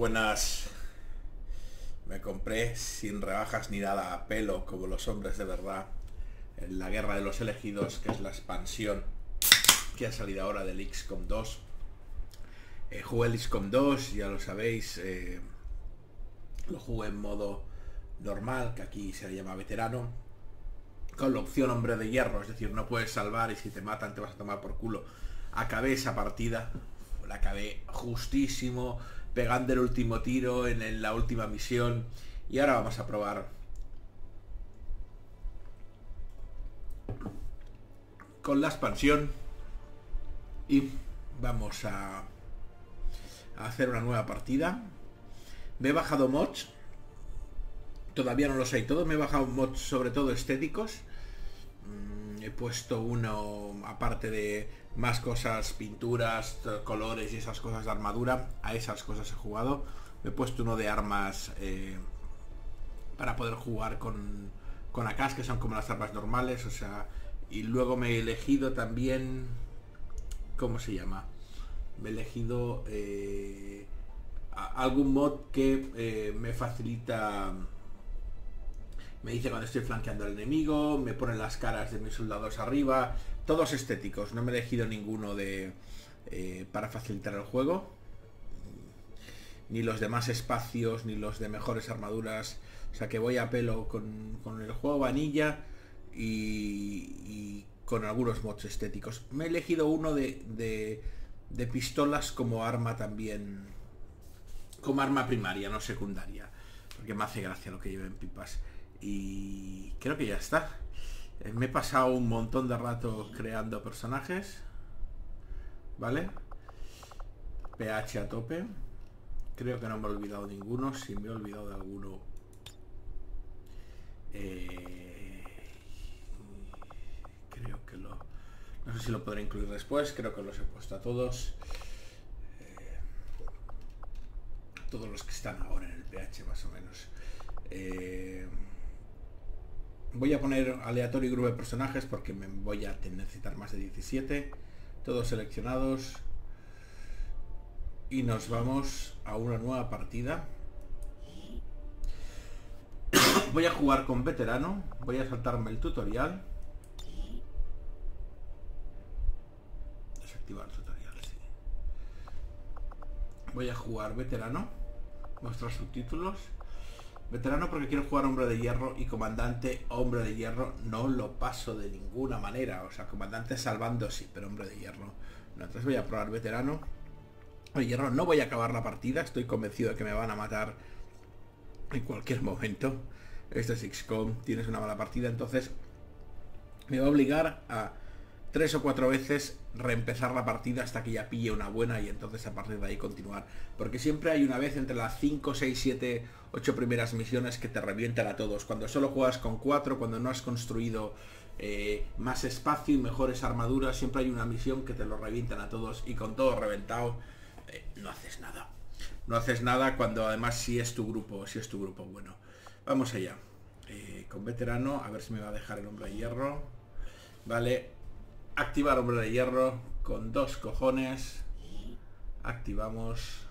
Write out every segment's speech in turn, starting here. Buenas. Me compré sin rebajas ni nada a pelo, como los hombres de verdad, en la guerra de los elegidos, que es la expansión que ha salido ahora del XCOM 2. Jugué el XCOM 2, ya lo sabéis, lo jugué en modo normal, que aquí se llama veterano, con la opción hombre de hierro, es decir, no puedes salvar y si te matan te vas a tomar por culo. Acabé esa partida, la acabé justísimo, pegando el último tiro en la última misión. Y ahora vamos a probar con la expansión y vamos a hacer una nueva partida. Me he bajado mods, todavía no los hay todos. Me he bajado mods sobre todo estéticos. He puesto uno, aparte de más cosas, pinturas, colores y esas cosas de armadura, a esas cosas he jugado. Me he puesto uno de armas para poder jugar con Akash, que son como las armas normales, o sea. Y luego me he elegido también, ¿cómo se llama? Me he elegido algún mod que me facilita. Me dice cuando estoy flanqueando al enemigo, me ponen las caras de mis soldados arriba, todos estéticos. No me he elegido ninguno de para facilitar el juego, ni los demás espacios, ni los de mejores armaduras. O sea que voy a pelo con el juego vanilla y con algunos mods estéticos. Me he elegido uno de pistolas como arma también, como arma primaria, no secundaria, porque me hace gracia lo que lleven pipas. Y creo que ya está. Me he pasado un montón de rato creando personajes, ¿vale? PH a tope. Creo que no me he olvidado ninguno. Si me he olvidado de alguno, creo que lo... No sé si lo podré incluir después. Creo que los he puesto a todos. Todos los que están ahora en el PH, más o menos. Voy a poner aleatorio y grupo de personajes porque me voy a necesitar más de 17. Todos seleccionados. Y nos vamos a una nueva partida. Voy a jugar con veterano. Voy a saltarme el tutorial. Desactivar el tutorial, sí. Voy a jugar veterano. Mostrar subtítulos. Veterano porque quiero jugar hombre de hierro y comandante hombre de hierro no lo paso de ninguna manera. O sea, comandante salvando sí, pero hombre de hierro no. Entonces voy a probar veterano. Hombre de hierro, no voy a acabar la partida. Estoy convencido de que me van a matar en cualquier momento. Esto es XCOM, tienes una mala partida. Entonces me va a obligar a 3 o 4 veces reempezar la partida hasta que ya pille una buena y entonces a partir de ahí continuar. Porque siempre hay una vez entre las 5, 6, 7, 8 primeras misiones que te revientan a todos. Cuando solo juegas con 4, cuando no has construido más espacio y mejores armaduras, siempre hay una misión que te lo revientan a todos y con todo reventado no haces nada. No haces nada cuando además si es tu grupo bueno. Vamos allá. Con veterano, a ver si me va a dejar el hombre de hierro. Vale. Activar hombre de hierro con 2 cojones. Activamos.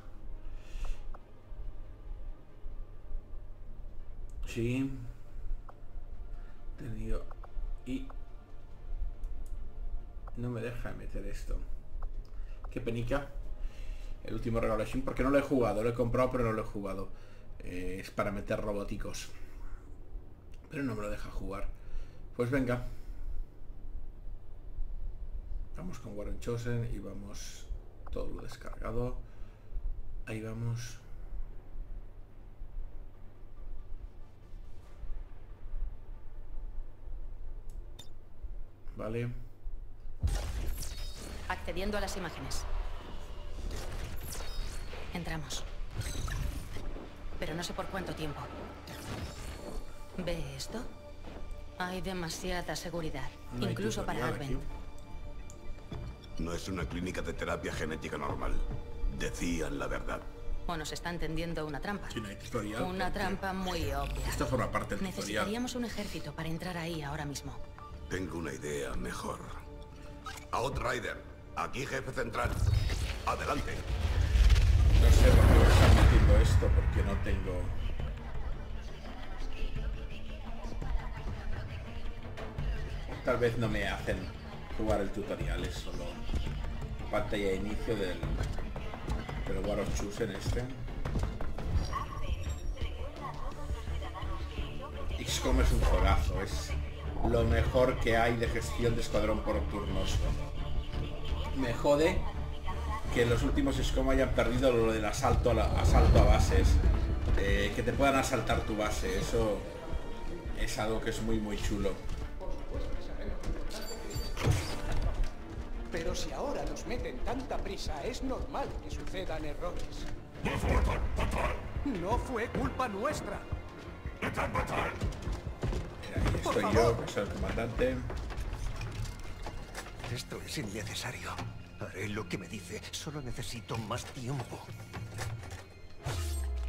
Sí. Tenido. Y no me deja meter esto. Qué penica. El último regalo de Shin, porque no lo he jugado. Lo he comprado pero no lo he jugado. Es para meter roboticos, pero no me lo deja jugar. Pues venga, vamos con War of the Chosen y vamos todo lo descargado. Ahí vamos. Vale. Accediendo a las imágenes. Entramos. Pero no sé por cuánto tiempo. ¿Ve esto? Hay demasiada seguridad, incluso para Advent. No es una clínica de terapia genética normal. Decían la verdad. O nos están tendiendo una trampa. Sí, no hay tutorial. Una trampa muy obvia. Esto forma parte del tutorial. Necesitaríamos un ejército para entrar ahí ahora mismo. Tengo una idea mejor. Outrider, aquí jefe central. Adelante. No sé por qué me están metiendo tal vez no me hacen jugar el tutorial, es solo pantalla de inicio del War of the Chosen este. XCOM es un juegazo, es lo mejor que hay de gestión de escuadrón por turnos. Me jode que en los últimos XCOM hayan perdido lo del asalto a bases, que te puedan asaltar tu base, eso es algo que es muy chulo. Pero si ahora nos meten tanta prisa, es normal que sucedan errores. No fue culpa nuestra. Mira, aquí estoy yo, que soy el comandante. Esto es innecesario. Haré lo que me dice. Solo necesito más tiempo.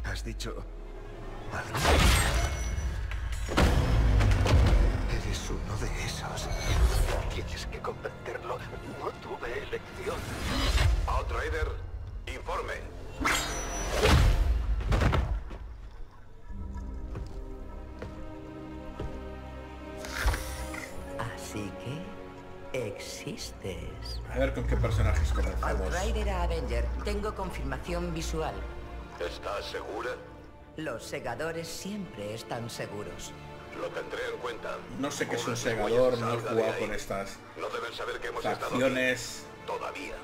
¿Has dicho algo? Eres uno de esos. Tienes que comprenderlo. No tuve elección. Outrider, informe. Así que existes. A ver con qué personajes comenzamos. Outrider a Avenger. Tengo confirmación visual. ¿Estás segura? Los segadores siempre están seguros. Lo tendré en cuenta. No sé qué es un segador, no he jugado con estas acciones todavía.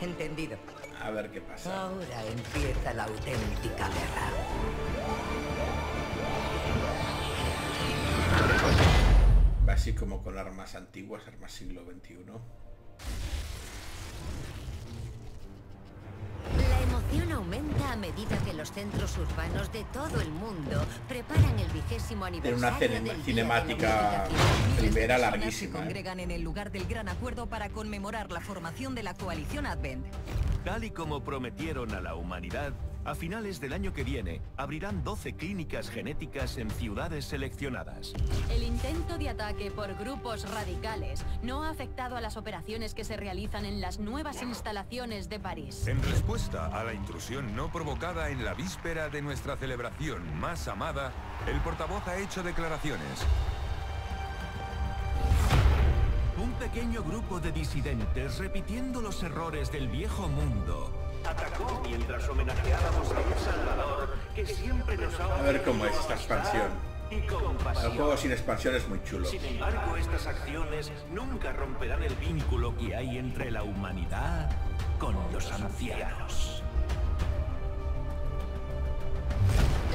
Entendido. A ver qué pasa. Ahora empieza la auténtica guerra. Va así como con armas antiguas, armas siglo XXI. La emoción aumenta a medida que los centros urbanos de todo el mundo preparan el 20º aniversario de una cinemática primera larguísima. Se congregan en el lugar del gran acuerdo para conmemorar la formación de la coalición Advent. Tal y como prometieron a la humanidad, a finales del año que viene abrirán 12 clínicas genéticas en ciudades seleccionadas. El intento de ataque por grupos radicales no ha afectado a las operaciones que se realizan en las nuevas instalaciones de París. En respuesta a la intrusión no provocada en la víspera de nuestra celebración más amada, el portavoz ha hecho declaraciones. Un pequeño grupo de disidentes repitiendo los errores del viejo mundo atacó mientras homenajeábamos a un Salvador que siempre nos ha... A ver cómo es esta expansión. El juego sin expansión es muy chulo. Sin embargo, estas acciones nunca romperán el vínculo que hay entre la humanidad con los ancianos.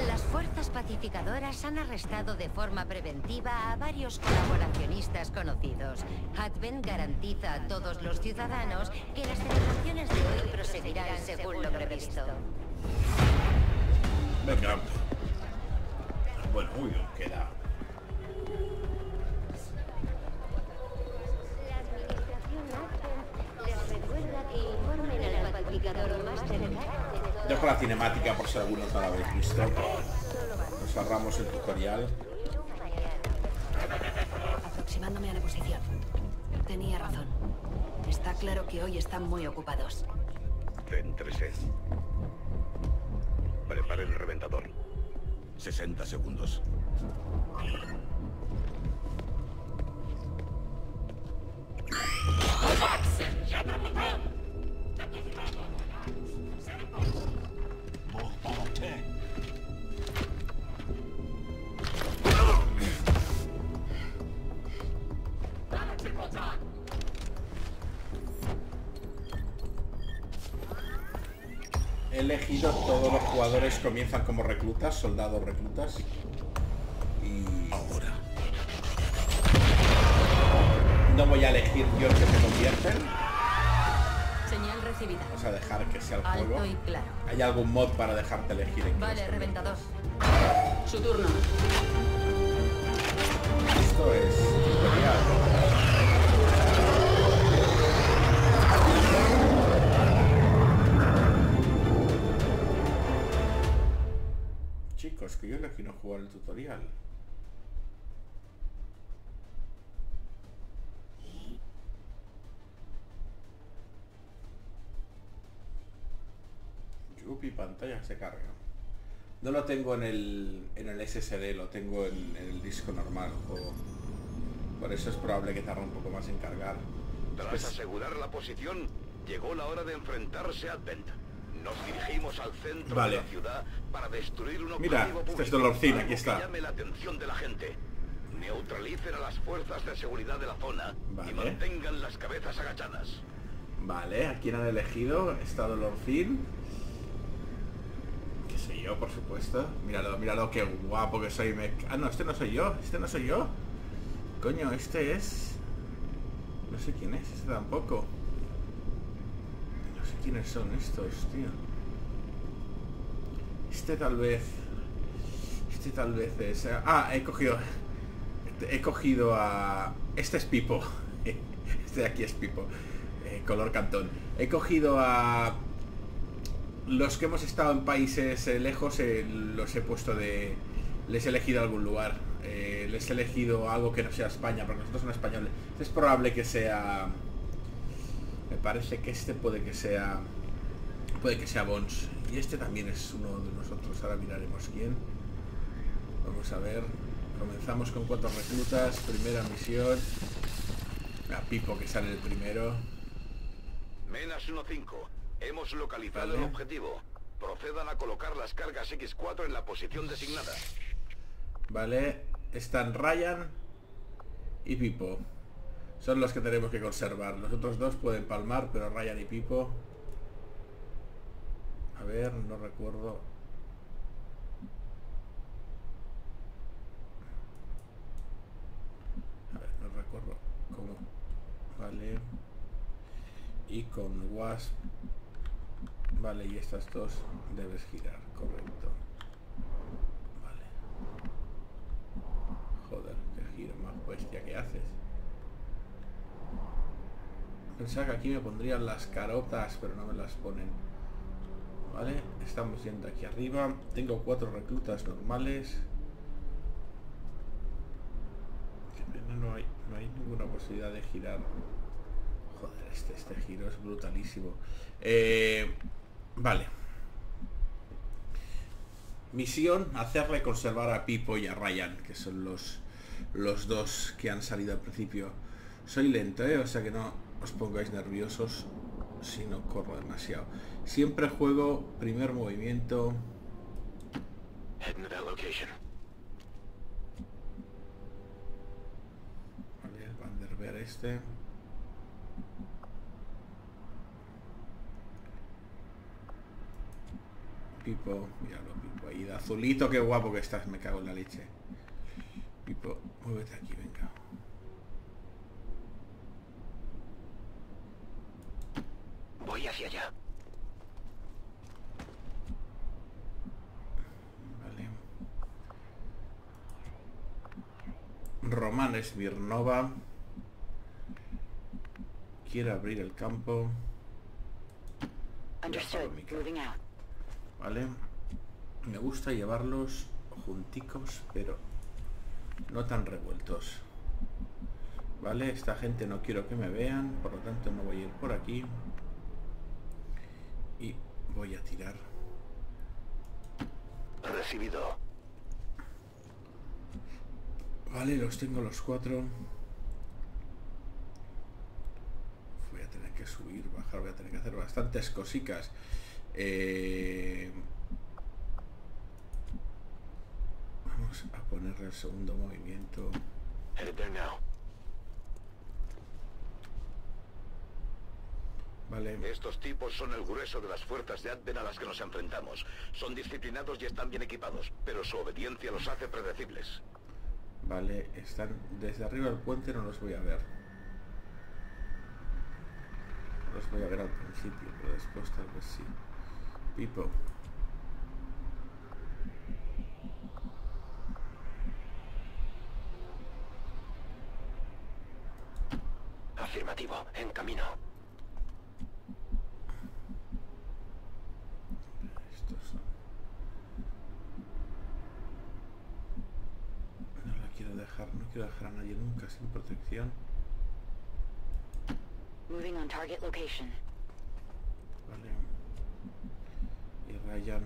Las fuerzas pacificadoras han arrestado de forma preventiva a varios colaboracionistas conocidos. Advent garantiza a todos los ciudadanos que las celebraciones de hoy proseguirán según lo previsto. Venga. Bueno, uy, queda. La administración Advent les recuerda que informen al pacificador más cercano. Dejo la cinemática por si algunos no la habéis visto. Nos ahorramos el tutorial. Aproximándome a la posición. Tenía razón. Está claro que hoy están muy ocupados. Céntrese. Prepare el reventador. 60 segundos. He elegido todos los jugadores, comienzan como reclutas, soldados reclutas. Y ahora no voy a elegir yo que se convierten. Vamos a dejar que sea el juego. Alto y claro. ¿Hay algún mod para dejarte elegir? Vale, reventador. Su turno. Esto es tutorial. Chicos, que yo elegí no jugar el tutorial. Y pantalla se carga. No lo tengo en el SSD, lo tengo en el disco normal. O Por eso es probable que tarde un poco más en cargar. Tras asegurar la posición, llegó la hora de enfrentarse a Advent. Nos dirigimos al centro de la ciudad para destruir un objetivo público. Este es Dolorcina, aquí está. Llame la atención de la gente. Neutralicen a las fuerzas de seguridad de la zona y mantengan las cabezas agachadas. Vale, ¿a quién han elegido? Está Dolorcin. ¿Qué soy yo, por supuesto? Míralo, míralo, qué guapo que soy. Ah, no, este no soy yo, este no soy yo. Coño, este es... No sé quién es, este tampoco. No sé quiénes son estos, tío. Este tal vez es... Ah, he cogido a... Este es Pipo. Este de aquí es Pipo. Color cantón. He cogido a... Los que hemos estado en países lejos, los he puesto de... Les he elegido algún lugar. Les he elegido algo que no sea España, porque nosotros somos españoles. Es probable que sea... Me parece que este puede que sea Bons. Y este también es uno de nosotros. Ahora miraremos quién. Vamos a ver. Comenzamos con 4 reclutas. Primera misión. A Pipo, que sale el primero. Menas 1-5. Hemos localizado el objetivo. Procedan a colocar las cargas X4 en la posición designada. Vale. Están Ryan y Pipo. Son los que tenemos que conservar. Los otros dos pueden palmar, pero Ryan y Pipo... A ver, no recuerdo... cómo... Vale... Y con Wasp... Vale, y estas dos debes girar, correcto. Vale. Joder, qué giro más bestia que haces. Pensaba que aquí me pondrían las carotas, pero no me las ponen. Vale, estamos yendo aquí arriba. Tengo 4 reclutas normales. No hay ninguna posibilidad de girar. Joder, este giro es brutalísimo. Vale. Misión, hacerle conservar a Pipo y a Ryan, que son los dos que han salido al principio. Soy lento, o sea que no os pongáis nerviosos si no corro demasiado. Siempre juego primer movimiento. Vale, Vanderbeer este. Pipo, míralo, Pipo ahí de azulito, qué guapo que estás, me cago en la leche. Pipo, muévete aquí, venga. Voy hacia allá. Vale. Román Smirnova quiere abrir el campo. Vale. Me gusta llevarlos junticos, pero no tan revueltos. Vale, esta gente no quiero que me vean, por lo tanto no voy a ir por aquí. Y voy a tirar. Recibido. Vale, los tengo los 4. Voy a tener que subir, bajar, voy a tener que hacer bastantes cositas. Vamos a ponerle el segundo movimiento. Vale. Estos tipos son el grueso de las fuerzas de Advent a las que nos enfrentamos. Son disciplinados y están bien equipados, pero su obediencia los hace predecibles. Vale, están desde arriba del puente, no los voy a ver. Los voy a ver al principio, pero después tal vez sí. Pipo. Afirmativo, en camino. Estos son... No la quiero dejar, no quiero dejar a nadie nunca sin protección. Moving on target location. Vale. Y Ryan.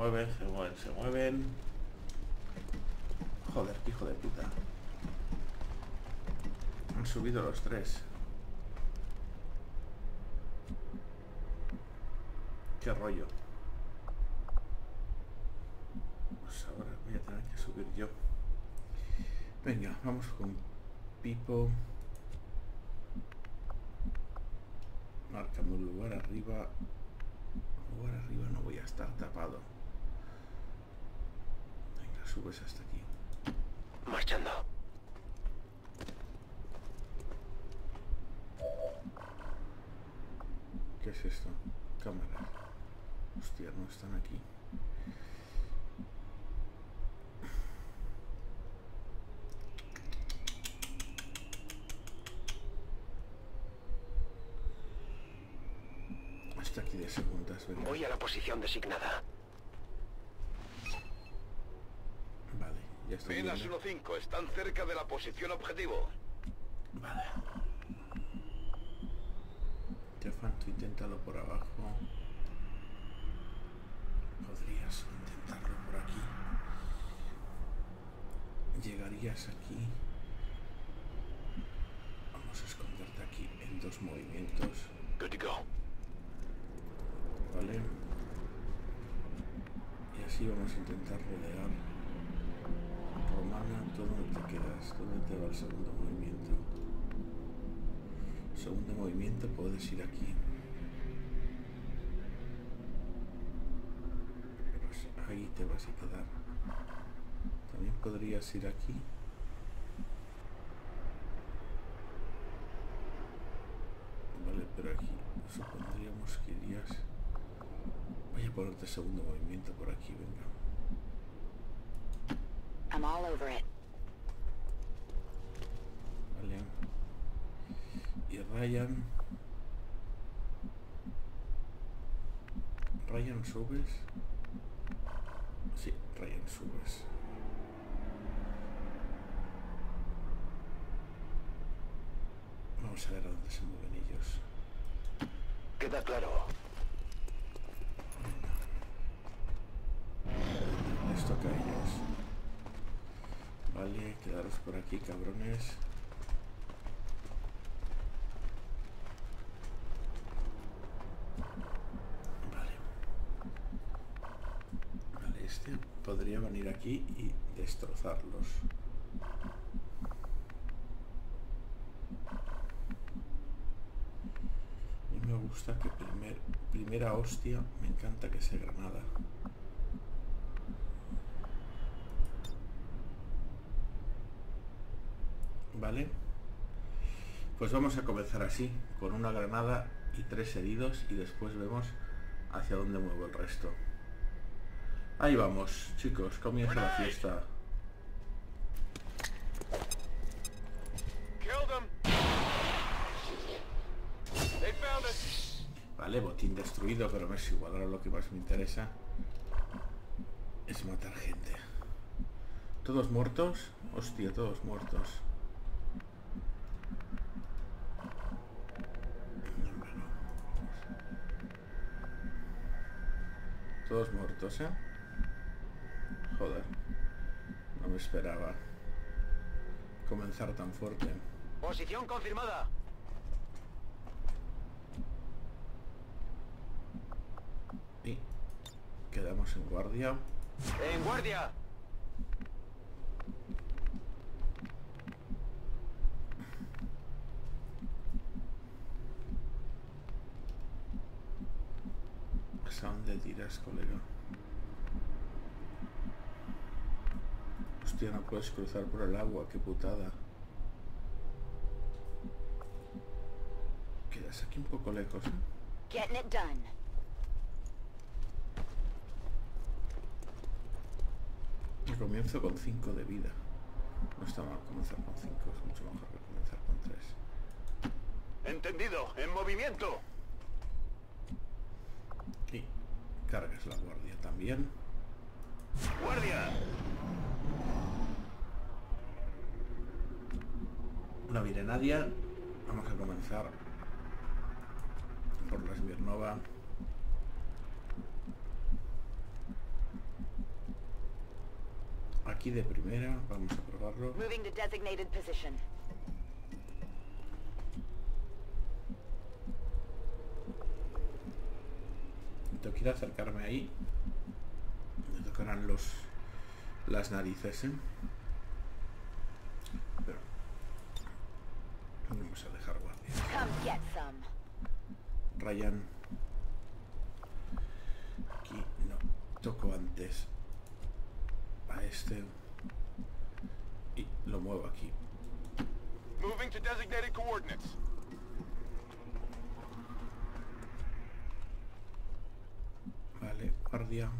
mueven, se mueven, se mueven. Joder, hijo de puta. Han subido los tres. Qué rollo. Pues ahora voy a tener que subir yo. Venga, vamos con Pipo. Marcando un lugar arriba. Lugar arriba no voy a estar tapado. Venga, subes hasta aquí. Marchando. ¿Qué es esto? Cámaras. Hostia, no están aquí. Hasta aquí de segundas, ¿verdad? Voy a la posición designada. Vale, ya está. Filas 1-5, están cerca de la posición objetivo. Vale. Te falta intentarlo por abajo. Podrías intentarlo por aquí. Llegarías aquí. Vamos a esconderte aquí en dos movimientos. Good to go. Vale. Y así vamos a intentar rodear Romana. ¿Tú dónde te quedas? ¿Dónde te va el segundo movimiento? Segundo movimiento puedes ir aquí. Pues ahí te vas a quedar. También podrías ir aquí. Vale, pero aquí supondríamos que irías. Voy a ponerte segundo movimiento por aquí, venga. I'm all over it. Vale. Y Ryan. Ryan, ¿subes? Sí, Ryan, subes. Vamos a ver a dónde se mueven ellos. Queda claro. Les toca a ellos. Vale, quedaros por aquí, cabrones. Vale. Vale, este podría venir aquí y destrozarlos. A mí me gusta que primera hostia, me encanta que sea granada. Vale, pues vamos a comenzar así, con una granada y tres heridos, y después vemos hacia dónde muevo el resto. Ahí vamos, chicos, comienza la fiesta. Vale, botín destruido, pero me es igual, ahora lo que más me interesa es matar gente. ¿Todos muertos? Hostia, todos muertos. Todos muertos, ¿eh? Joder. No me esperaba comenzar tan fuerte. Posición confirmada. Y quedamos en guardia. ¡En guardia! ¿A dónde tiras, colega? Hostia, no puedes cruzar por el agua, qué putada. Quedas aquí un poco lejos, ¿eh? Getting it done. Yo comienzo con 5 de vida. No está mal comenzar con 5, es mucho mejor que comenzar con 3. Entendido, en movimiento. Y cargas la guardia también. ¡Guardia! No viene nadie. Vamos a comenzar por la Smirnova. aquí de primera. Vamos a probarlo. Tengo que ir a acercarme ahí. Me tocarán las narices, ¿eh? Pero vamos a dejar guardia. Ryan. Aquí no. Toco antes a este y lo muevo aquí. Moving to designated coordinates. Vale, guardia.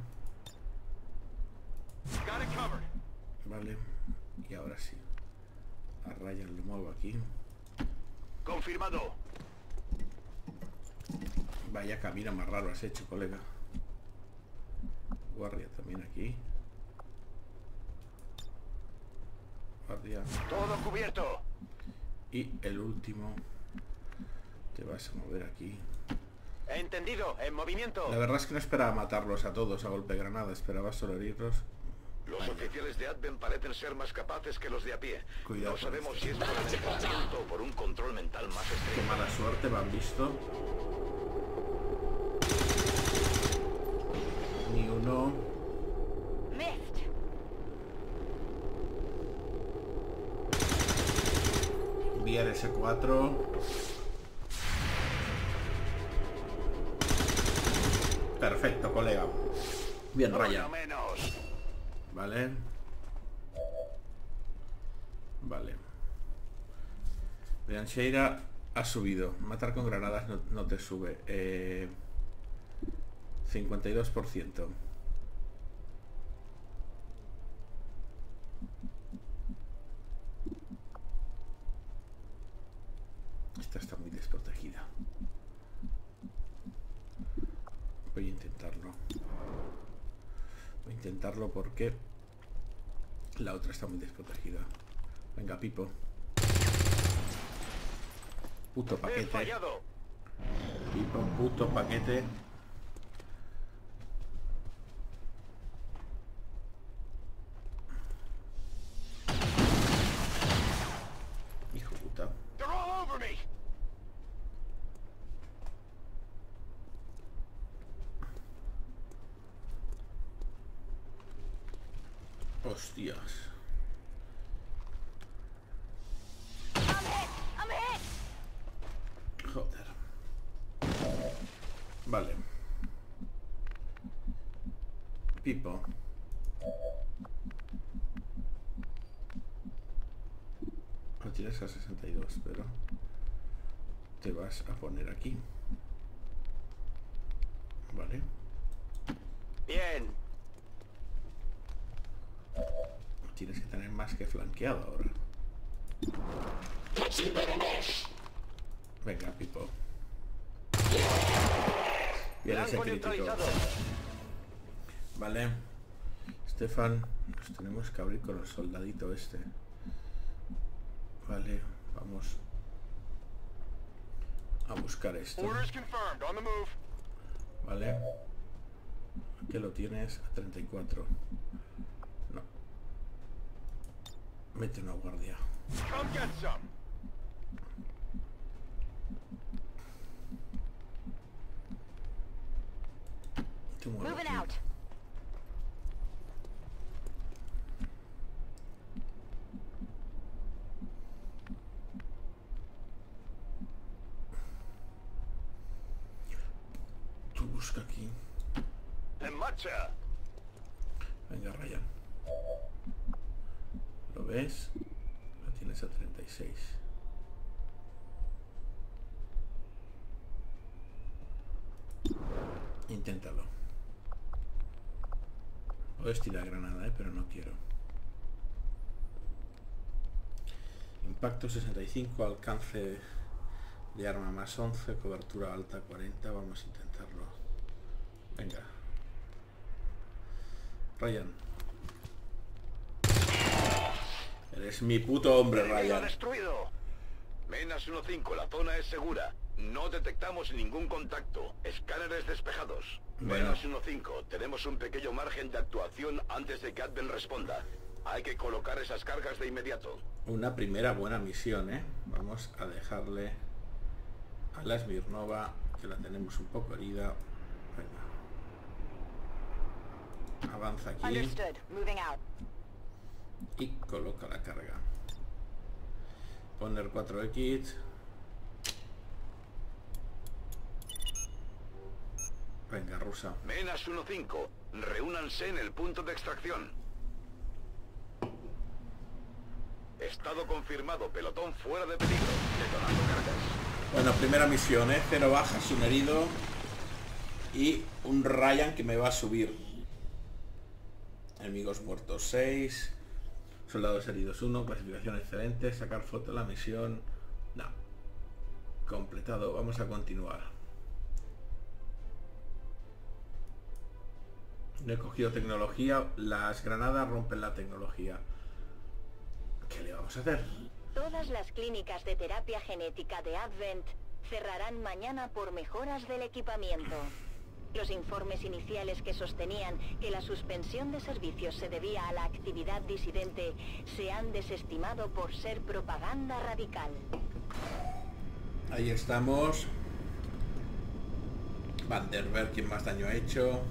Vale, y ahora sí. A Ryan lo muevo aquí. Confirmado. Vaya camino más raro has hecho, colega. Guardia también aquí. Guardia. Todo cubierto. Y el último. Te vas a mover aquí. Entendido, en movimiento. La verdad es que no esperaba matarlos a todos a golpe de granada, esperaba solo herirlos. Los oficiales de Advent parecen ser más capaces que los de a pie. Cuidado. No sabemos si es por el entrenamiento o por un control mental más extremo. Qué mala suerte, me han visto. Ni uno. Vía de S4. Perfecto, colega. Bien, Raya. Vale. Vale. Vean, Sheira ha subido. Matar con granadas no te sube. 52%. Esta está muy desprotegida. Voy a intentarlo. Voy a intentarlo porque la otra está muy desprotegida. Venga, Pipo. Puto paquete. Pipo, puto paquete. Hostias. Joder. Vale. Pipo. Lo tienes a 62, pero te vas a poner aquí. Vale. Bien. Tienes que tener más que flanqueado ahora. Venga, Pipo. Viene ese crítico. Vale. Stefan, nos tenemos que abrir con el soldadito este. Vale, vamos a buscar esto. Vale. Aquí lo tienes a 34. Mete una guardia. Tú mueve aquí. Tú busca aquí. En marcha. Venga, Ryan. ¿Lo ves? Lo tienes a 36. Inténtalo. Puedes tirar granada, pero no quiero. Impacto 65, alcance de arma más 11, cobertura alta 40. Vamos a intentarlo. Venga. Ryan. Eres mi puto hombre, Ryan. Destruido. Menas 1-5, la zona es segura. No detectamos ningún contacto. Escáneres despejados. Menas 1-5, tenemos un pequeño margen de actuación antes de que Advent responda. Hay que colocar esas cargas de inmediato. Una primera buena misión, ¿eh? Vamos a dejarle a la Smirnova, que la tenemos un poco herida. Venga. Avanza aquí. Y coloca la carga. Poner 4X. Venga, rusa. Menas 1-5. Reúnanse en el punto de extracción. Estado confirmado. Pelotón fuera de peligro. Detonando cargas. Bueno, primera misión, ¿eh? 0 bajas, un herido. Y un Ryan que me va a subir. Enemigos muertos 6. Soldados heridos 1. Clasificación excelente. Sacar foto de la misión. No. Completado. Vamos a continuar. No he cogido tecnología. Las granadas rompen la tecnología. ¿Qué le vamos a hacer? Todas las clínicas de terapia genética de Advent cerrarán mañana por mejoras del equipamiento. Los informes iniciales que sostenían que la suspensión de servicios se debía a la actividad disidente se han desestimado por ser propaganda radical. Ahí estamos. Vanderberg, quien más daño ha hecho.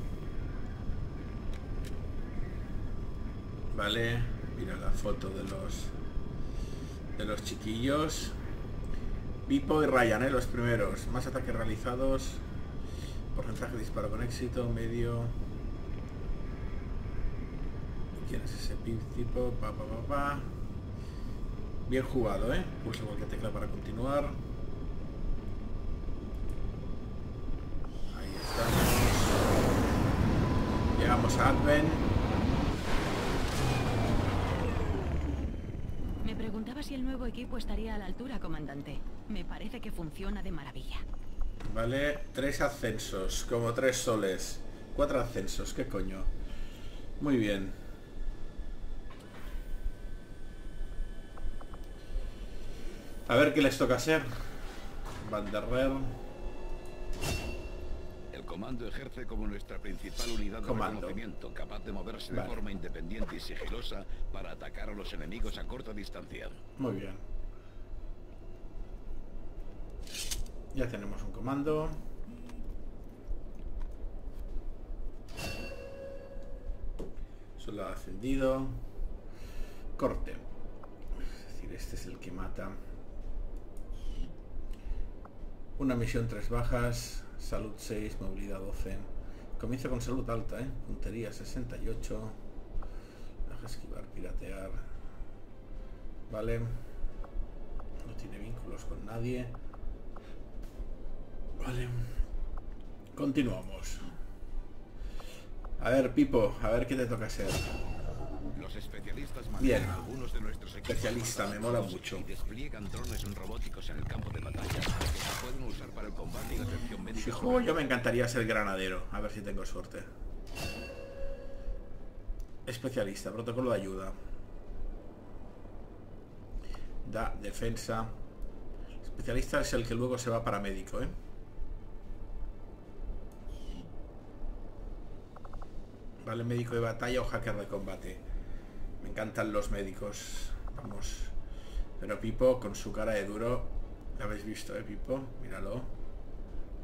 Vale, mira la foto de los chiquillos. Pipo y Ryan, los primeros. Más ataques realizados. Porcentaje de disparo con éxito, medio. ¿Quién es ese tipo? Bien jugado, ¿eh? Pulsa cualquier tecla para continuar. Ahí estamos. Llegamos a Advent. Me preguntaba si el nuevo equipo estaría a la altura, comandante. Me parece que funciona de maravilla. Vale, 3 ascensos, como 3 soles. 4 ascensos, qué coño. Muy bien. A ver qué les toca hacer. Vanderberg. El comando ejerce como nuestra principal unidad de reconocimiento, capaz de moverse de forma independiente y sigilosa para atacar a los enemigos a corta distancia. Muy bien. Ya tenemos un comando. Soldado ascendido. Corte. Es decir, este es el que mata. Una misión 3 bajas. Salud 6, movilidad 12. Comienza con salud alta, ¿eh? Puntería 68. Baja, esquivar, piratear. Vale. No tiene vínculos con nadie. Vale, continuamos. A ver, Pipo, a ver qué te toca hacer. Los especialistas bien, algunos de nuestros especialista, me mola mucho. Despliegan drones robóticos en el campo de batalla que se pueden usar para el combate y la atención médica. Hijo, yo me encantaría ser granadero, a ver si tengo suerte. Especialista, protocolo de ayuda. Da defensa. Especialista es el que luego se va para médico, ¿eh? Vale, médico de batalla o hacker de combate. Me encantan los médicos. Vamos. Pero Pipo, con su cara de duro. ¿Lo habéis visto, Pipo? Míralo.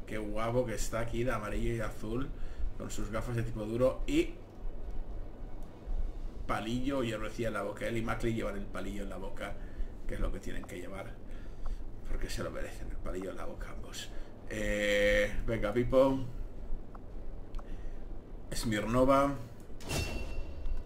Qué guapo que está aquí, de amarillo y azul. Con sus gafas de tipo duro. Y palillo y hierrecía en la boca. Él y Macri llevan el palillo en la boca, que es lo que tienen que llevar, porque se lo merecen, el palillo en la boca ambos. Venga, Pipo. Smirnova.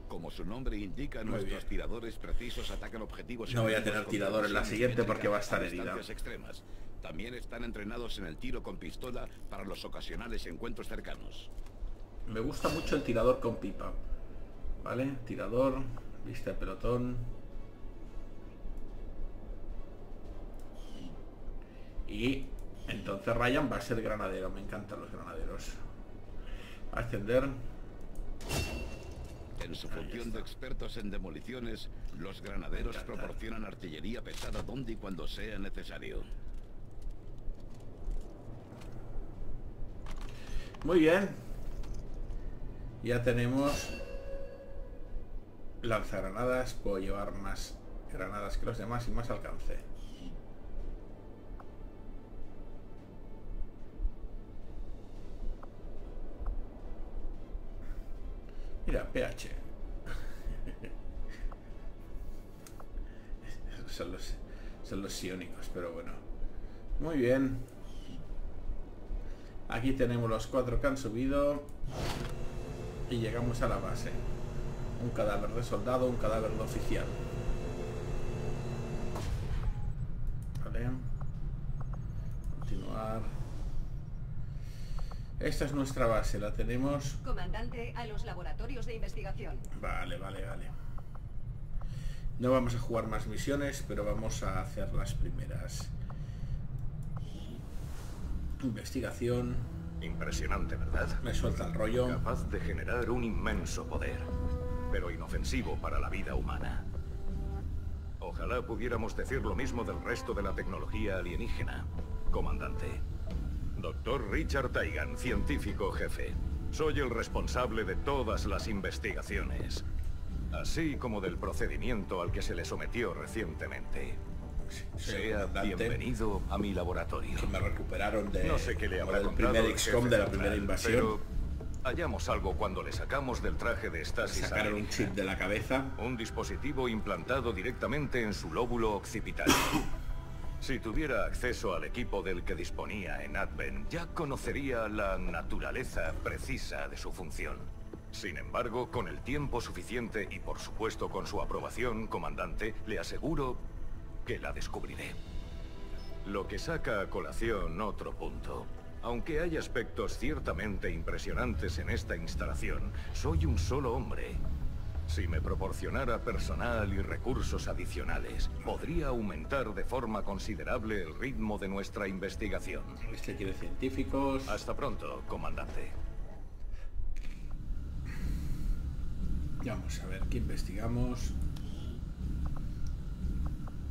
Como su nombre indica, nuestros tiradores precisos atacan objetivos. No voy a tener tirador en la siguiente porque va a estar herida. Extremas. También están entrenados en el tiro con pistola para los ocasionales encuentros cercanos. Me gusta mucho el tirador con pipa. Vale, tirador, vista de pelotón. Y entonces Ryan va a ser granadero. Me encantan los granaderos. Ascender. En su función de expertos en demoliciones, los granaderos proporcionan artillería pesada donde y cuando sea necesario. Muy bien. Ya tenemos lanzagranadas, puedo llevar más granadas que los demás y más alcance. Mira, PH. Son los psiónicos, pero bueno. Muy bien. Aquí tenemos los 4 que han subido. Y llegamos a la base. Un cadáver de soldado, un cadáver de oficial. Vale. Continuar. Esta es nuestra base, la tenemos. Comandante, a los laboratorios de investigación. Vale, vale, vale. No vamos a jugar más misiones, pero vamos a hacer las primeras. Investigación. Impresionante, ¿verdad? Me suelta el rollo. Capaz de generar un inmenso poder, pero inofensivo para la vida humana. Ojalá pudiéramos decir lo mismo del resto de la tecnología alienígena, comandante. Doctor Richard Tygan, científico jefe. Soy el responsable de todas las investigaciones, así como del procedimiento al que se le sometió recientemente. Sea bienvenido a mi laboratorio. Me recuperaron de... No sé qué le habrá contado el primer XCOM de la primera invasión. Pero hallamos algo cuando le sacamos del traje de estasis. Sacaron un chip de la cabeza. Un dispositivo implantado directamente en su lóbulo occipital. Si tuviera acceso al equipo del que disponía en Advent, ya conocería la naturaleza precisa de su función. Sin embargo, con el tiempo suficiente y por supuesto con su aprobación, comandante, le aseguro que la descubriré. Lo que saca a colación otro punto. Aunque hay aspectos ciertamente impresionantes en esta instalación, soy un solo hombre. Si me proporcionara personal y recursos adicionales, podría aumentar de forma considerable el ritmo de nuestra investigación. Este quiere científicos. Hasta pronto, comandante. Vamos a ver qué investigamos.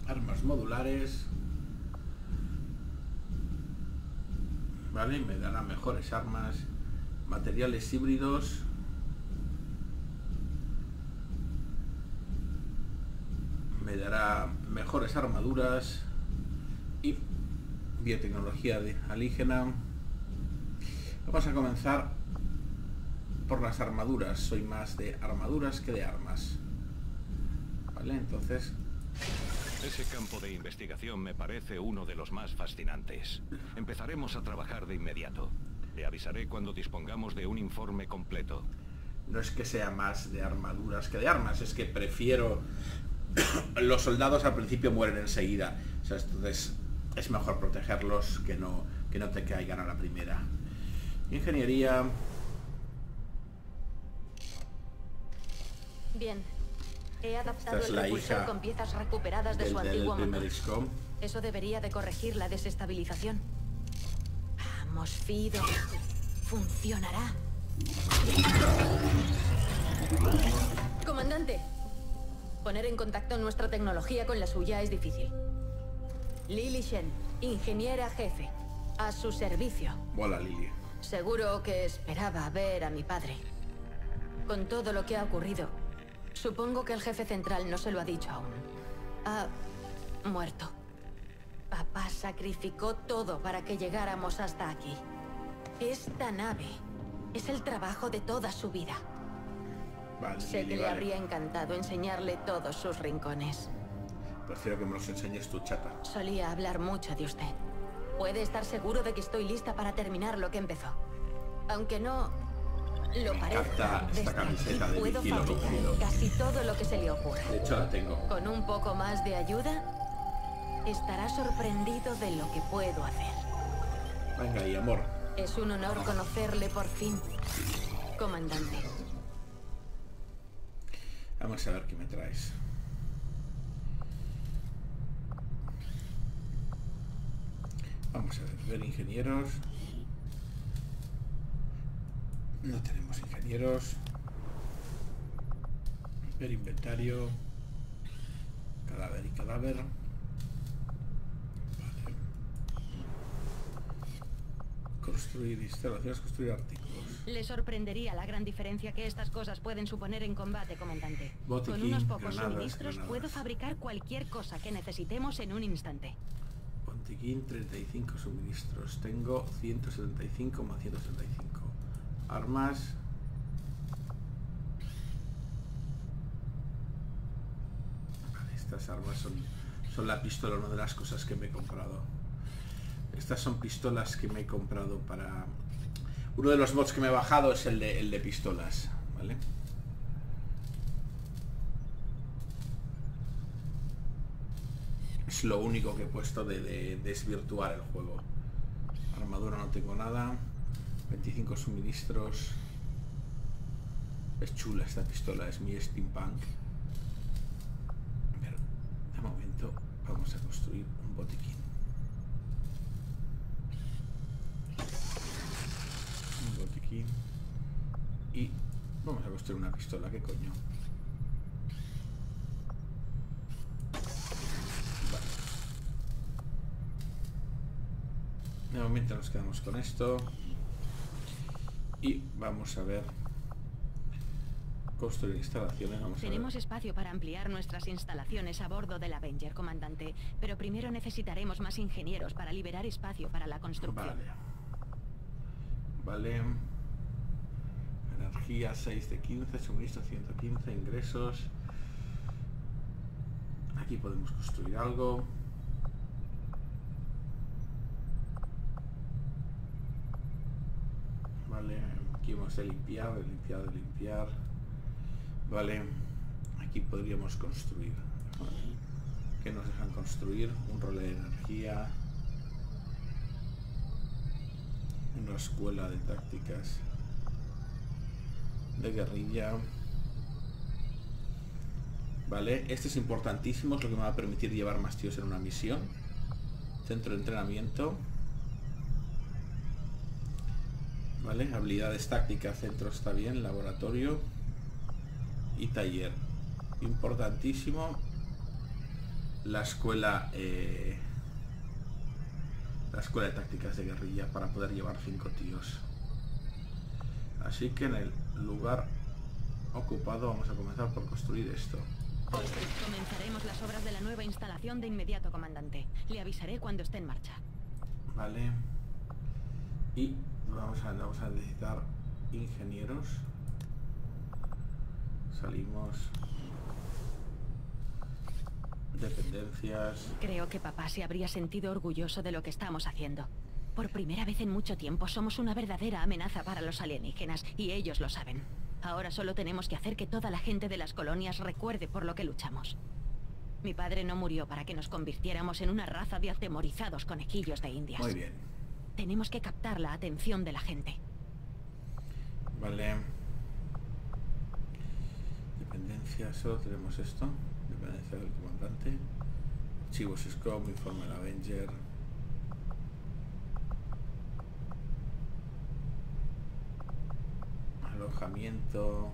Armas modulares. Vale, me dará mejores armas. Materiales híbridos. Me dará mejores armaduras. Y biotecnología alienígena. Vamos a comenzar por las armaduras. Soy más de armaduras que de armas. Vale, entonces... Ese campo de investigación me parece uno de los más fascinantes. Empezaremos a trabajar de inmediato. Le avisaré cuando dispongamos de un informe completo. No es que sea más de armaduras que de armas, es que prefiero... Los soldados al principio mueren enseguida. O sea, entonces es mejor protegerlos que no te caigan a la primera. Ingeniería... Bien. He adaptado el propulsor con piezas recuperadas de su antiguo motor. Eso debería de corregir la desestabilización. Vamos, Fido. Funcionará. Comandante, poner en contacto nuestra tecnología con la suya es difícil. Lily Shen, ingeniera jefe. A su servicio. Hola, Lily. Seguro que esperaba ver a mi padre. Con todo lo que ha ocurrido, supongo que el jefe central no se lo ha dicho aún. Ha muerto. Papá sacrificó todo para que llegáramos hasta aquí. Esta nave es el trabajo de toda su vida. Vale, sé que le habría encantado enseñarle todos sus rincones. Prefiero que me los enseñes tú, chata. Solía hablar mucho de usted. Puede estar seguro de que estoy lista para terminar lo que empezó. Aunque no... Lo me encanta esta camiseta de puedo fabricar casi todo lo que se le ocurra. De hecho, la tengo. Con un poco más de ayuda, estará sorprendido de lo que puedo hacer. Venga, y amor. Es un honor conocerle por fin, comandante. Vamos a ver qué me traes. Vamos a ver, ingenieros. No tenemos ingenieros. Ver inventario. Cadáver y cadáver. Vale. Construir instalaciones, construir artículos. Le sorprendería la gran diferencia que estas cosas pueden suponer en combate, comandante. Botiquín, con unos pocos suministros puedo fabricar cualquier cosa que necesitemos en un instante. Botiquín, 35 suministros. Tengo 175 más 175. Armas. Vale, estas armas son la pistola, una de las cosas que me he comprado. Estas son pistolas que me he comprado para... Uno de los mods que me he bajado es el de pistolas, ¿vale? Es lo único que he puesto de desvirtuar el juego. Armadura no tengo nada. 25 suministros. Es chula esta pistola, es mi steampunk. Pero de momento vamos a construir un botiquín. Y vamos a construir una pistola, ¿qué coño? Vale. De momento nos quedamos con esto. Y vamos a ver. Construir instalaciones. Tenemos espacio para ampliar nuestras instalaciones a bordo del Avenger, comandante. Pero primero necesitaremos más ingenieros para liberar espacio para la construcción. Vale. Energía 6 de 15, suministro 115, ingresos. Aquí podemos construir algo. Vale, aquí hemos de limpiar, de limpiar. Vale, aquí podríamos construir. Vale. ¿Qué nos dejan construir? Un relé de energía. Una escuela de tácticas de guerrilla. Vale, este es importantísimo, es lo que me va a permitir llevar más tíos en una misión. Centro de entrenamiento. Vale, habilidades tácticas, centro está bien, laboratorio y taller. Importantísimo. La escuela de tácticas de guerrilla para poder llevar 5 tíos. Así que en el lugar ocupado vamos a comenzar por construir esto. Comenzaremos las obras de la nueva instalación de inmediato, comandante. Le avisaré cuando esté en marcha. Vale. Y vamos a necesitar ingenieros. Salimos. Dependencias. Creo que papá se habría sentido orgulloso de lo que estamos haciendo. Por primera vez en mucho tiempo somos una verdadera amenaza para los alienígenas, y ellos lo saben. Ahora solo tenemos que hacer que toda la gente de las colonias recuerde por lo que luchamos. Mi padre no murió para que nos convirtiéramos en una raza de atemorizados conejillos de indias. Muy bien. Tenemos que captar la atención de la gente. Vale. Dependencias, solo tenemos esto. Dependencia del comandante. Archivos XCOM, informe del Avenger. Alojamiento,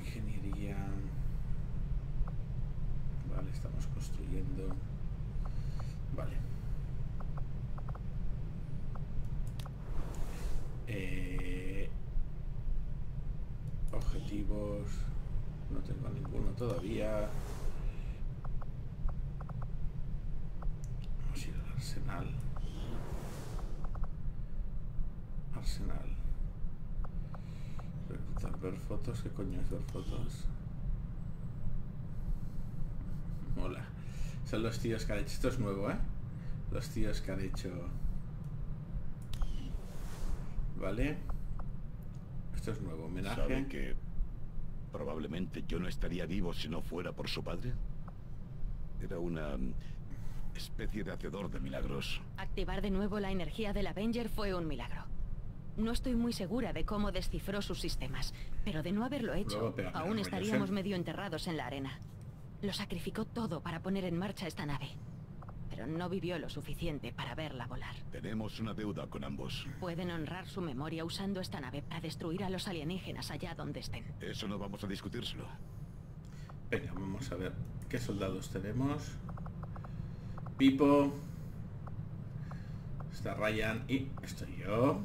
ingeniería. Vale, estamos construyendo. Vale. Objetivos. No tengo ninguno todavía. Vamos a ir al arsenal. Ver fotos, ¿qué coño es ver fotos? Mola. Son los tíos que han hecho. Esto es nuevo, ¿eh? Los tíos que han hecho. Vale. Esto es nuevo, homenaje. ¿Saben que probablemente yo no estaría vivo si no fuera por su padre? Era una especie de hacedor de milagros. Activar de nuevo la energía del Avenger fue un milagro. No estoy muy segura de cómo descifró sus sistemas, pero de no haberlo hecho, aún estaríamos medio enterrados en la arena. Lo sacrificó todo para poner en marcha esta nave, pero no vivió lo suficiente para verla volar. Tenemos una deuda con ambos. Pueden honrar su memoria usando esta nave para destruir a los alienígenas allá donde estén. Eso no vamos a discutírselo. Venga, vamos a ver qué soldados tenemos. Pipo... Está Ryan y estoy yo.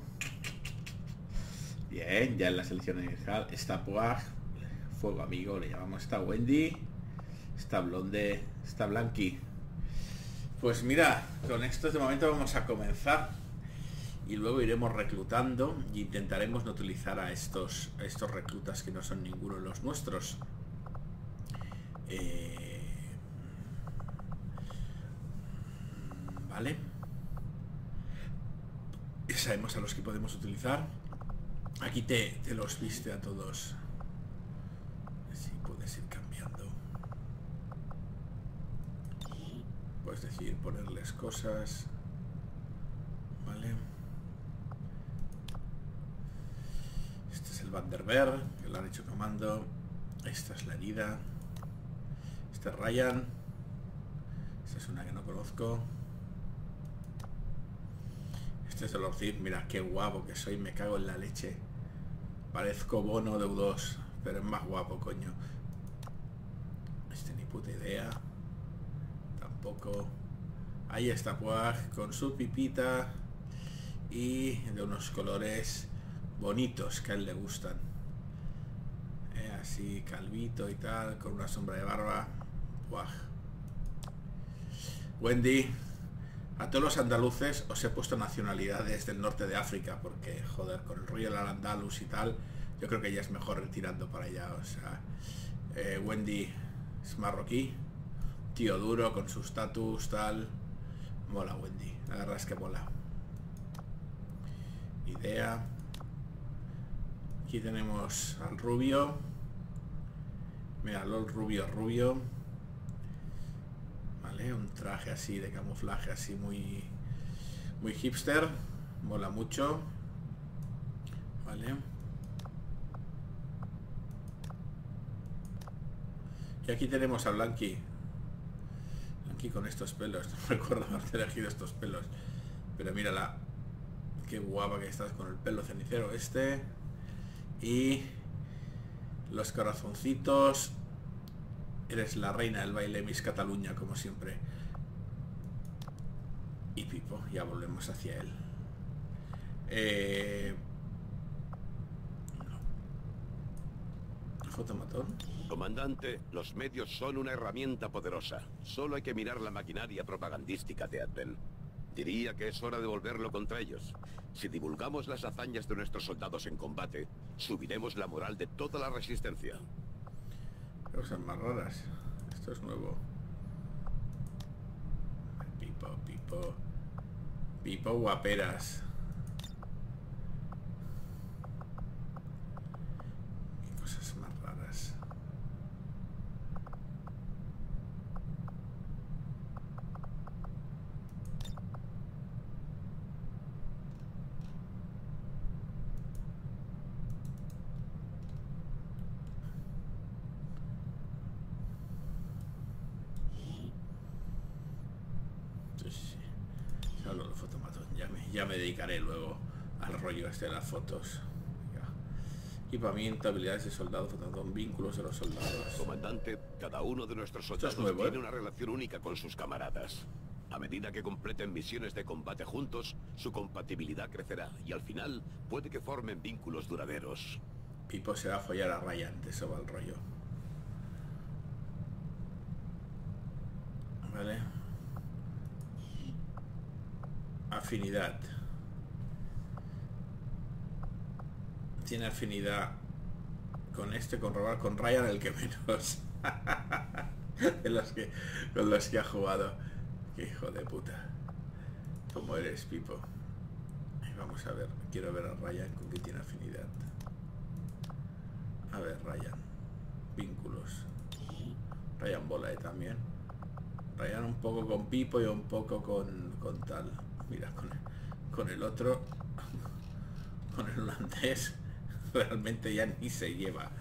Bien, ya en la selección inicial. Está Puag, fuego amigo, le llamamos. Está Wendy, está Blonde, está Blanqui. Pues mira, con estos de momento vamos a comenzar y luego iremos reclutando e intentaremos no utilizar a estos reclutas que no son ninguno de los nuestros. Vale. Sabemos a los que podemos utilizar. Aquí te los viste a todos. Si puedes ir cambiando. Puedes decidir ponerles cosas. Vale. Este es el Vanderberg, que lo han hecho comando. Esta es la herida. Este es Ryan. Esta es una que no conozco. Este es Dolordebarriga. Mira qué guapo que soy, me cago en la leche. Parezco Bono de U2, pero es más guapo, coño. Este ni puta idea. Tampoco. Ahí está Puag con su pipita y de unos colores bonitos que a él le gustan. Así calvito y tal, con una sombra de barba. Puag. Wendy. A todos los andaluces os he puesto nacionalidades del norte de África porque, joder, con el rollo del al-Andalus y tal, yo creo que ya es mejor retirando para allá. O sea, Wendy es marroquí, tío duro con su status, tal. Mola Wendy, la verdad es que mola. Idea. Aquí tenemos al rubio. Mira, LOL rubio. Vale, un traje así de camuflaje, así muy muy hipster, mola mucho. Vale. Y aquí tenemos a Blanqui. Blanqui con estos pelos, no recuerdo haber elegido estos pelos, pero mírala, qué guapa que estás con el pelo cenicero este y los corazoncitos. Eres la reina del baile, Miss Cataluña, como siempre. Y Pipo, ya volvemos hacia él. Fotomatón. Comandante, los medios son una herramienta poderosa. Solo hay que mirar la maquinaria propagandística de Advent. Diría que es hora de volverlo contra ellos. Si divulgamos las hazañas de nuestros soldados en combate, subiremos la moral de toda la resistencia. Cosas más raras. Esto es nuevo. Pipo guaperas. Y cosas más raras. Ya me dedicaré luego al rollo este de las fotos. Equipamiento, habilidades de soldado, fotomatón, vínculos de los soldados. Comandante, cada uno de nuestros soldados tiene una relación única con sus camaradas. A medida que completen misiones de combate juntos, su compatibilidad crecerá y al final puede que formen vínculos duraderos. Pipo se va a follar a Ryan, de eso va el rollo. Vale. Afinidad. Tiene afinidad con este, con robar, con Ryan el que menos. Con los que ha jugado. Qué hijo de puta. ¿Cómo eres, Pipo? Vamos a ver, quiero ver a Ryan con que tiene afinidad. A ver, Ryan. Vínculos. Ryan Bola también. Ryan un poco con Pipo y un poco con tal. Mira, con el otro, con el holandés, realmente ya ni se lleva.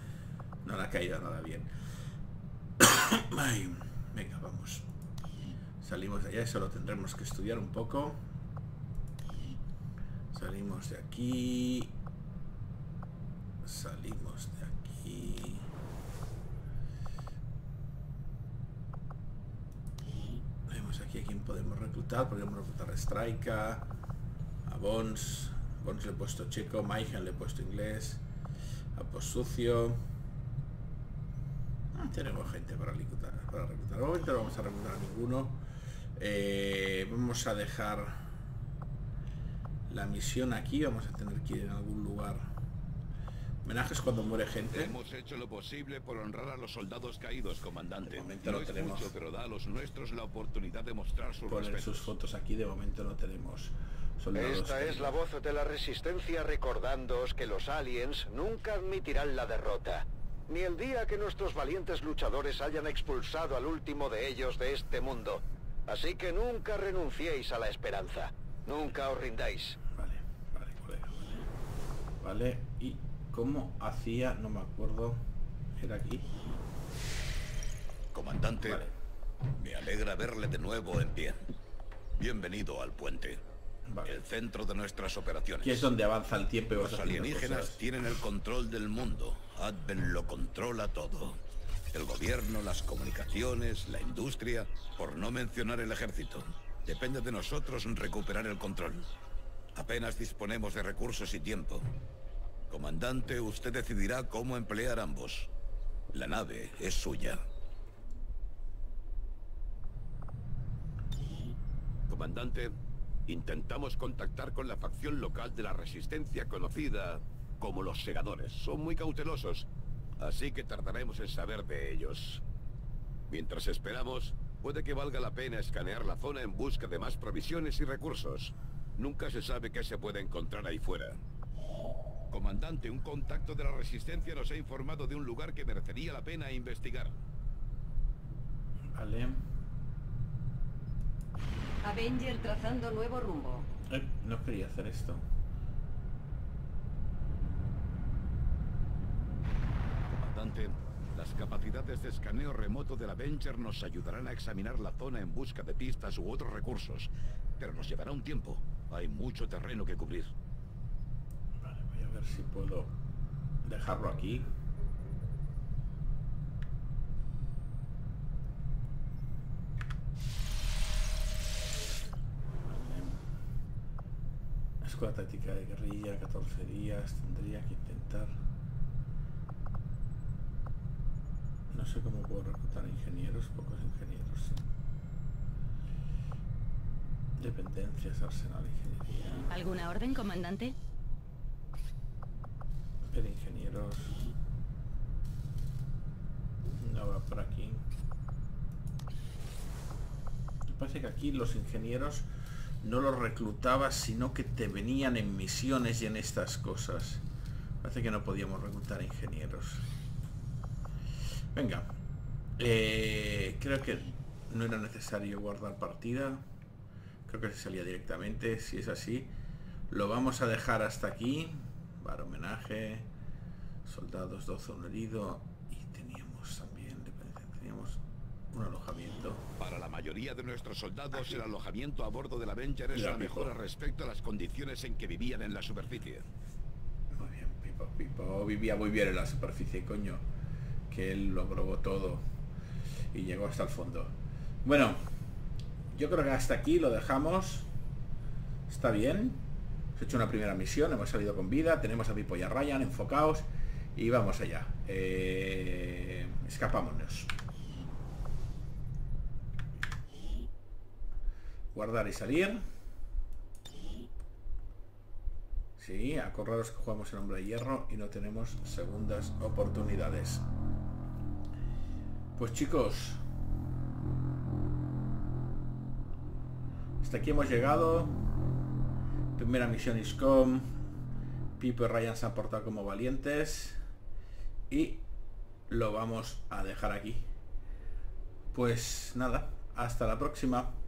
No le ha caído nada bien. Ay, venga, vamos. Salimos de allá, eso lo tendremos que estudiar un poco. Salimos de aquí. Salimos de aquí. Vemos aquí a quién podemos reclutar. Podemos reclutar a Strika, Bones. Bones le he puesto checo. Mayhem le he puesto inglés. Apos sucio. No tenemos gente para reclutar. De momento no vamos a reclutar a ninguno. Vamos a dejar la misión aquí. Vamos a tener que ir en algún lugar. Homenajes cuando muere gente. Hemos hecho lo posible por honrar a los soldados caídos, comandante. De momento no tenemos mucho, pero da a los nuestros la oportunidad de mostrar sus respetos. Ponen sus fotos aquí. De momento no tenemos soldados. Esta es la voz de la resistencia recordándoos que los aliens nunca admitirán la derrota. Ni el día que nuestros valientes luchadores hayan expulsado al último de ellos de este mundo. Así que nunca renunciéis a la esperanza. Nunca os rindáis. Vale, vale, colega, vale. Vale, y ¿cómo hacía? No me acuerdo. Era aquí. Comandante, vale. Me alegra verle de nuevo en pie. Bienvenido al puente. Vale. El centro de nuestras operaciones. Aquí es donde avanza el tiempo y vas haciendo cosas. Los alienígenas tienen el control del mundo. Advent lo controla todo. El gobierno, las comunicaciones, la industria, por no mencionar el ejército. Depende de nosotros recuperar el control. Apenas disponemos de recursos y tiempo. Comandante, usted decidirá cómo emplear ambos. La nave es suya. Comandante, intentamos contactar con la facción local de la resistencia conocida como los segadores. Son muy cautelosos, así que tardaremos en saber de ellos. Mientras esperamos, puede que valga la pena escanear la zona en busca de más provisiones y recursos. Nunca se sabe qué se puede encontrar ahí fuera. Comandante, un contacto de la resistencia nos ha informado de un lugar que merecería la pena investigar. Vale. Avenger trazando nuevo rumbo. No quería hacer esto. Comandante, las capacidades de escaneo remoto del Avenger nos ayudarán a examinar la zona en busca de pistas u otros recursos, pero nos llevará un tiempo. Hay mucho terreno que cubrir. Vale, voy a ver si puedo dejarlo aquí. La táctica de guerrilla, 14 días, tendría que intentar. No sé cómo puedo reclutar ingenieros, pocos ingenieros. Dependencias, arsenal, ingeniería. ¿Alguna orden, comandante? Pero ingenieros. No va por aquí. Me parece que aquí los ingenieros no los reclutabas, sino que te venían en misiones y en estas cosas. Parece que no podíamos reclutar ingenieros. Venga, creo que no era necesario guardar partida. Creo que se salía directamente. Si es así, lo vamos a dejar hasta aquí. Bar homenaje. Soldados 12, un herido. Y teníamos también, teníamos un alojamiento. Para la mayoría de nuestros soldados, aquí el alojamiento a bordo del Avenger es la mejora respecto a las condiciones en que vivían en la superficie. Muy bien, Pipo, Pipo vivía muy bien en la superficie, coño. Que él lo probó todo y llegó hasta el fondo. Bueno, yo creo que hasta aquí lo dejamos. Está bien. Hemos hecho una primera misión, hemos salido con vida. Tenemos a Pipo y a Ryan enfocados. Y vamos allá. Escapámonos. Guardar y salir. Sí, acordaros que jugamos en Hombre de Hierro y no tenemos segundas oportunidades. Pues chicos, hasta aquí hemos llegado. Primera misión XCOM. Pipo y Ryan se han portado como valientes. Y lo vamos a dejar aquí. Pues nada, hasta la próxima.